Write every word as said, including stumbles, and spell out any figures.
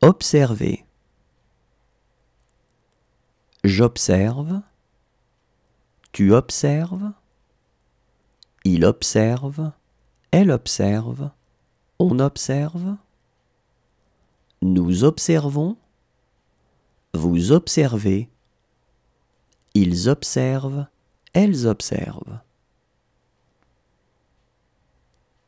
Observer. J'observe. Tu observes. Il observe. Elle observe. On observe. Nous observons. Vous observez. Ils observent. Elles observent.